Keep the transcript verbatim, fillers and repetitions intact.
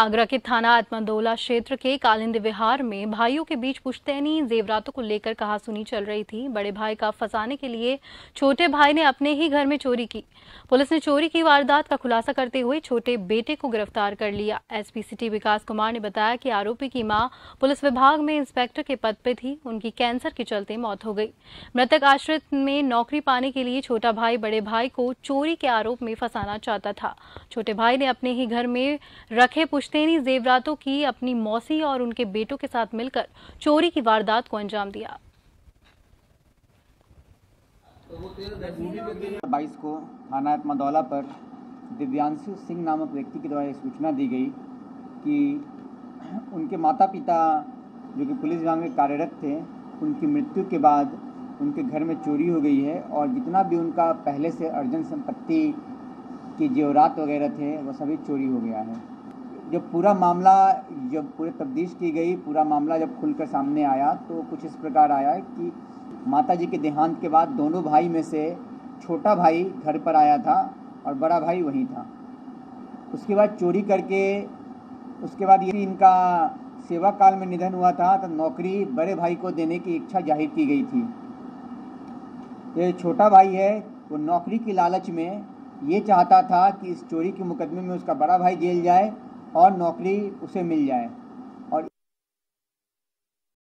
आगरा के थाना आत्मादोला क्षेत्र के कालिंदी विहार में भाइयों के बीच पुश्तैनी जेवरातों को लेकर कहासुनी चल रही थी। बड़े भाई का फंसाने के लिए छोटे भाई ने अपने ही घर में चोरी की। पुलिस ने चोरी की वारदात का खुलासा करते हुए छोटे बेटे को गिरफ्तार कर लिया। एसपी सिटी विकास कुमार ने बताया कि आरोपी की मां पुलिस विभाग में इंस्पेक्टर के पद पर थी। उनकी कैंसर के चलते मौत हो गई। मृतक आश्रित में नौकरी पाने के लिए छोटा भाई बड़े भाई को चोरी के आरोप में फंसाना चाहता था। छोटे भाई ने अपने ही घर में रखे पुश्तैनी जेवरातों की अपनी मौसी और उनके बेटों के साथ मिलकर चोरी की वारदात को अंजाम दिया। बाईस को थाना आत्मादोला पर दिव्यांशु सिंह नामक व्यक्ति के द्वारा सूचना दी गई कि उनके माता पिता जो कि पुलिस विभाग में कार्यरत थे, उनकी मृत्यु के बाद उनके घर में चोरी हो गई है और जितना भी उनका पहले से अर्जन संपत्ति की जेवरात वगैरह थे वह सभी चोरी हो गया है। जब पूरा मामला जब पूरे तफ्तीश की गई, पूरा मामला जब खुलकर सामने आया तो कुछ इस प्रकार आया कि माताजी के देहांत के बाद दोनों भाई में से छोटा भाई घर पर आया था और बड़ा भाई वहीं था। उसके बाद चोरी करके उसके बाद ये इनका सेवा काल में निधन हुआ था तो नौकरी बड़े भाई को देने की इच्छा जाहिर की गई थी। ये छोटा भाई है वो नौकरी की लालच में ये चाहता था कि इस चोरी के मुकदमे में उसका बड़ा भाई जेल जाए और नौकरी उसे मिल जाए।